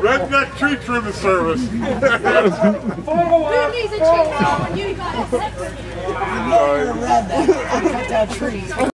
Redneck tree trimming service. Who needs a tree trimmer when you got a sex? You're a redneck. I cut down trees.